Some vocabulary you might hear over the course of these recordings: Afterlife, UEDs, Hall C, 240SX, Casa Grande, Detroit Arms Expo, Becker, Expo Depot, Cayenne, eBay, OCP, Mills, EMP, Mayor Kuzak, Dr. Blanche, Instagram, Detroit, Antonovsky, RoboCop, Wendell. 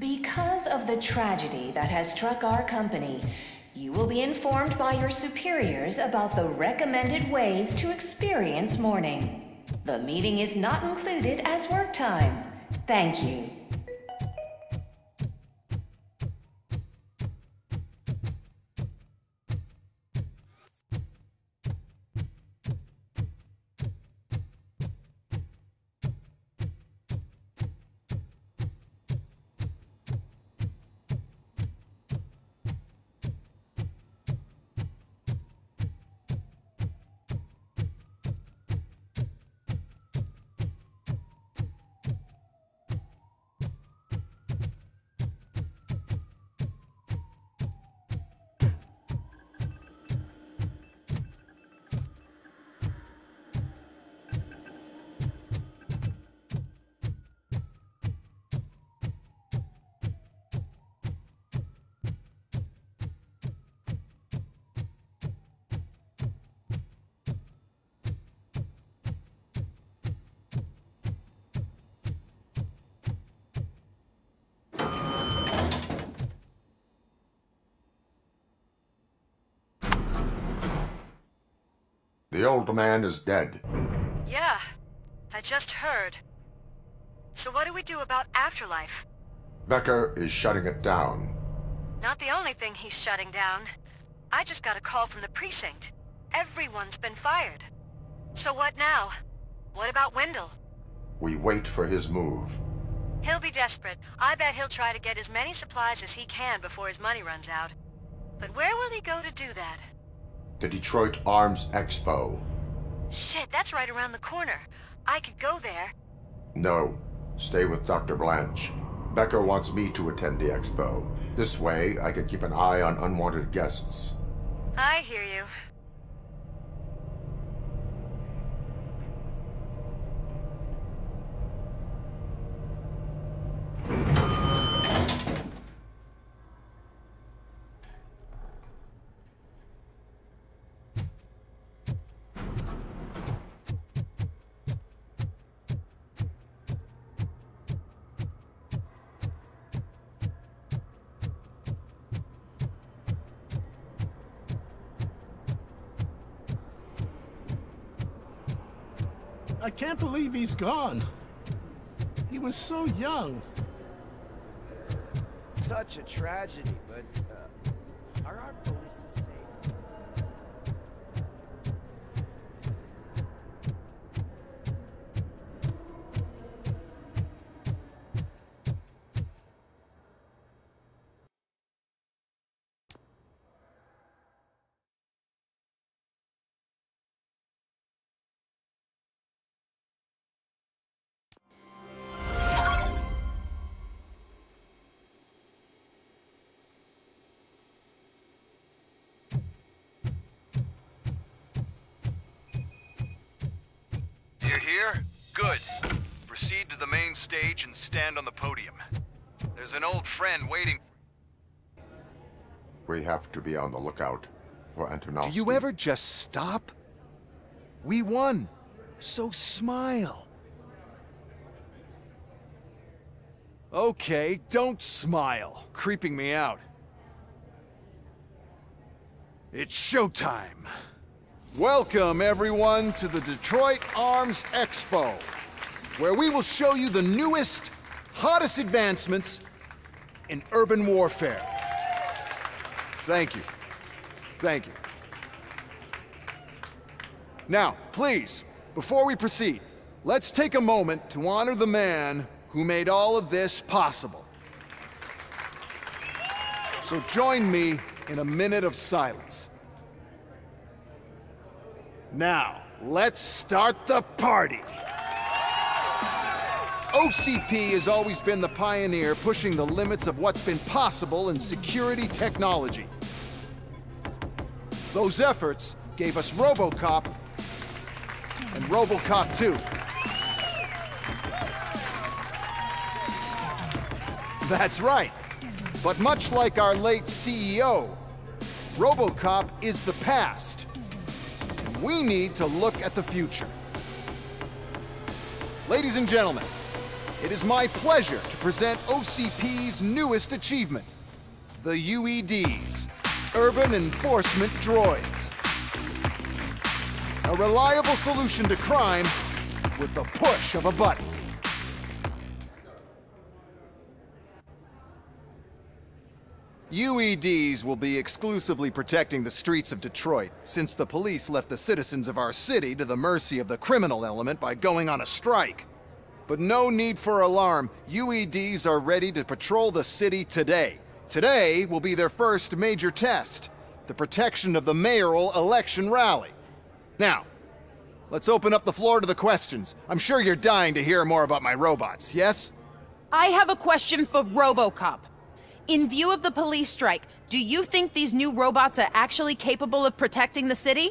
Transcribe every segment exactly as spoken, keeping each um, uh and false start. Because of the tragedy that has struck our company, you will be informed by your superiors about the recommended ways to experience mourning. The meeting is not included as work time. Thank you. The old man is dead. Yeah, I just heard. So what do we do about Afterlife? Becker is shutting it down. Not the only thing he's shutting down. I just got a call from the precinct. Everyone's been fired. So what now? What about Wendell? We wait for his move. He'll be desperate. I bet he'll try to get as many supplies as he can before his money runs out. But where will he go to do that? The Detroit Arms Expo. Shit, that's right around the corner. I could go there. No. Stay with Doctor Blanche. Becker wants me to attend the expo. This way, I could keep an eye on unwanted guests. I hear you. I can't believe he's gone. He was so young. Such a tragedy, but uh, are our bonuses safe? Good. Proceed to the main stage and stand on the podium. There's an old friend waiting. We have to be on the lookout for Antonovsky. Do you ever just stop? We won, so smile. Okay, don't smile. Creeping me out. It's showtime. Welcome, everyone, to the Detroit Arms Expo, where we will show you the newest, hottest advancements in urban warfare. Thank you. Thank you. Now, please, before we proceed, let's take a moment to honor the man who made all of this possible. So join me in a minute of silence. Now, let's start the party! O C P has always been the pioneer pushing the limits of what's been possible in security technology. Those efforts gave us RoboCop and RoboCop two. That's right. But much like our late C E O, RoboCop is the past. We need to look at the future. Ladies and gentlemen, It is my pleasure to present O C P's newest achievement, the U E Ds, Urban Enforcement Droids. A reliable solution to crime with the push of a button. U E Ds will be exclusively protecting the streets of Detroit, since the police left the citizens of our city to the mercy of the criminal element by going on a strike. But no need for alarm, U E Ds are ready to patrol the city today. Today will be their first major test, the protection of the mayoral election rally. Now, let's open up the floor to the questions. I'm sure you're dying to hear more about my robots, yes? I have a question for RoboCop. In view of the police strike, do you think these new robots are actually capable of protecting the city?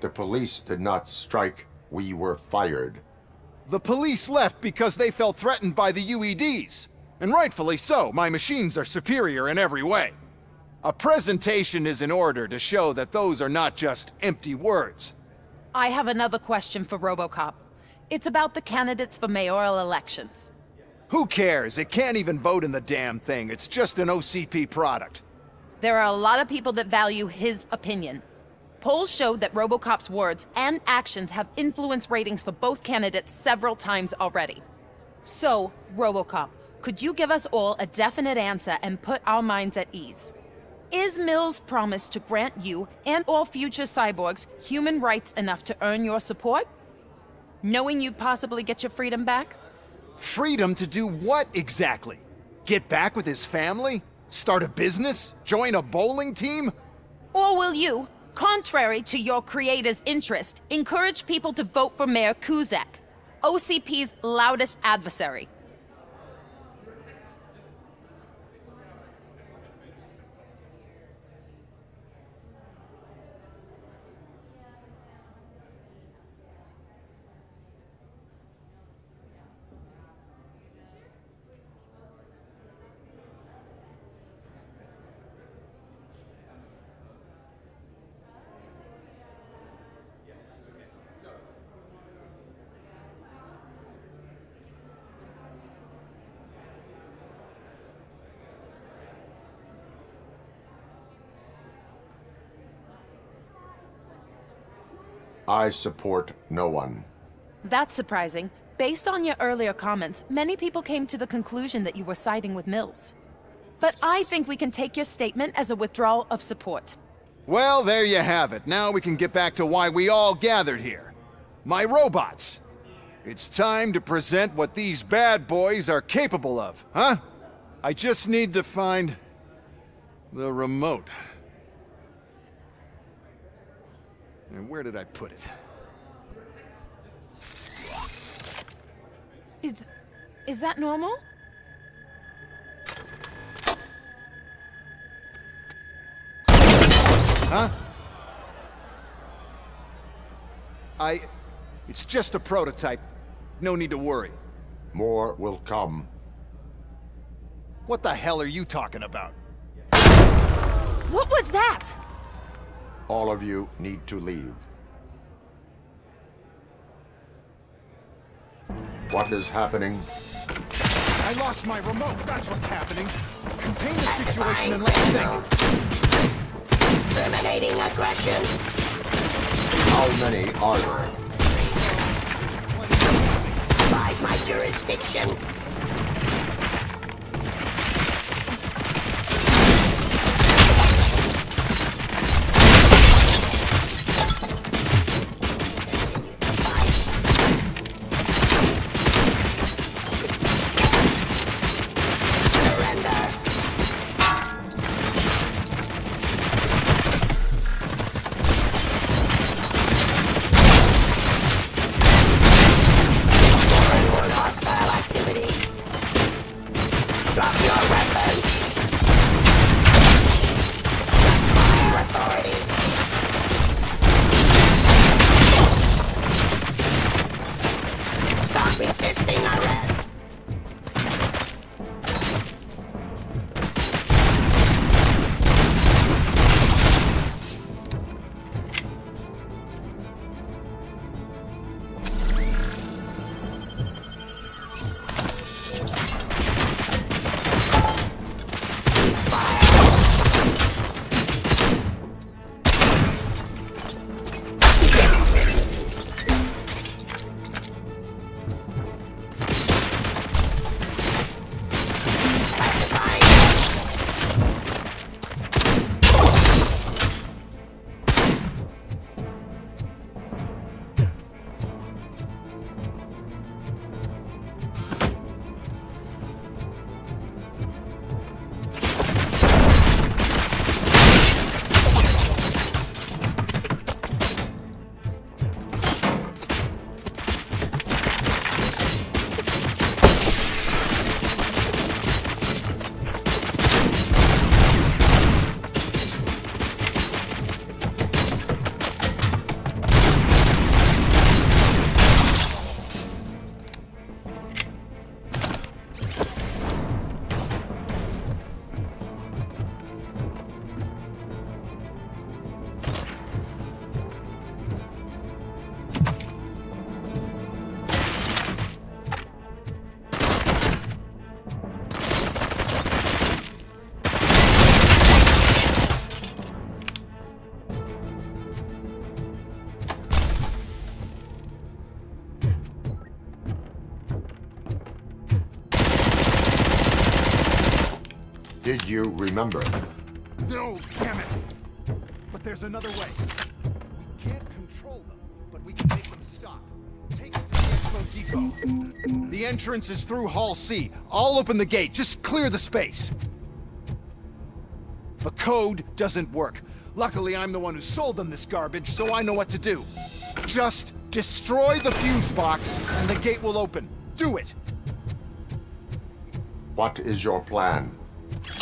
The police did not strike. We were fired. The police left because they felt threatened by the U E Ds. And rightfully so. My machines are superior in every way. A presentation is in order to show that those are not just empty words. I have another question for RoboCop. It's about the candidates for mayoral elections. Who cares? It can't even vote in the damn thing. It's just an O C P product. There are a lot of people that value his opinion. Polls showed that RoboCop's words and actions have influenced ratings for both candidates several times already. So, RoboCop, could you give us all a definite answer and put our minds at ease? Is Mills' promise to grant you and all future cyborgs human rights enough to earn your support? Knowing you'd possibly get your freedom back? Freedom to do what exactly? Get back with his family? Start a business? Join a bowling team? Or will you, contrary to your creator's interest, encourage people to vote for Mayor Kuzak, O C P's loudest adversary? I support no one. That's surprising. Based on your earlier comments, many people came to the conclusion that you were siding with Mills. But I think we can take your statement as a withdrawal of support. Well, there you have it. Now we can get back to why we all gathered here. My robots. It's time to present what these bad boys are capable of, huh? I just need to find the remote. And where did I put it? Is... is that normal? Huh? I... It's just a prototype. No need to worry. More will come. What the hell are you talking about? What was that? All of you need to leave. What is happening? I lost my remote. That's what's happening. Contain the situation and let me think. Terminating aggression. How many are there? By my jurisdiction. Did you remember? No, damn it! But there's another way. We can't control them, but we can make them stop. Take it to the Expo Depot. The entrance is through Hall C. I'll open the gate. Just clear the space. The code doesn't work. Luckily, I'm the one who sold them this garbage, so I know what to do. Just destroy the fuse box, and the gate will open. Do it! What is your plan?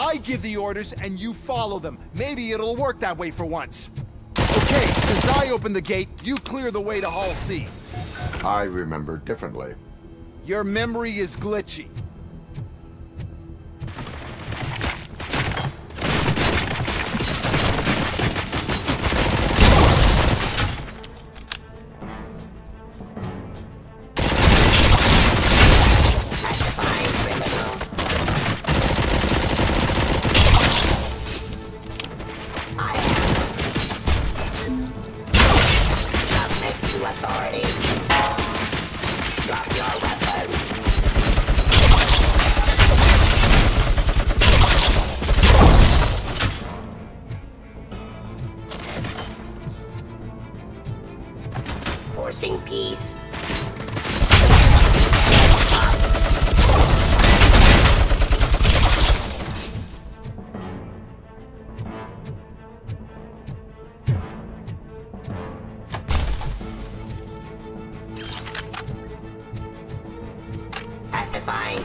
I give the orders, and you follow them. Maybe it'll work that way for once. Okay, since I opened the gate, you clear the way to Hall C. I remember differently. Your memory is glitchy.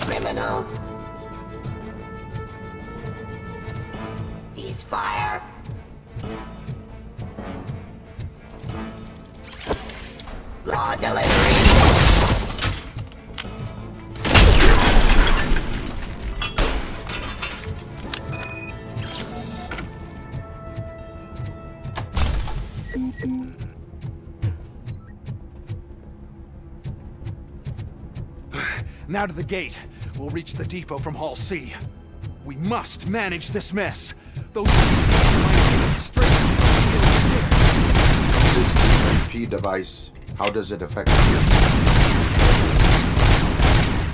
Criminal. Ceasefire. Law delivery. Now to the gate. We'll reach the depot from Hall C. We must manage this mess. Those This E M P device, how does it affect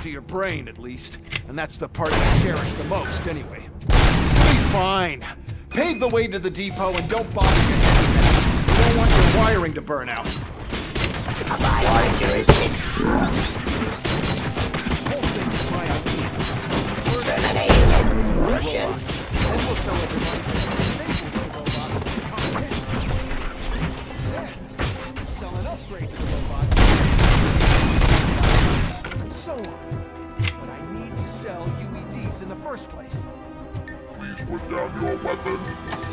you? To your brain, at least. And that's the part I cherish the most, anyway. Be fine. Pave the way to the depot and don't bother your head. You don't want your wiring to burn out. Why jurisdiction? Russians. Sell an upgrade to the robots, and so on. But I need to sell U E Ds in the first place. Please put down your weapon.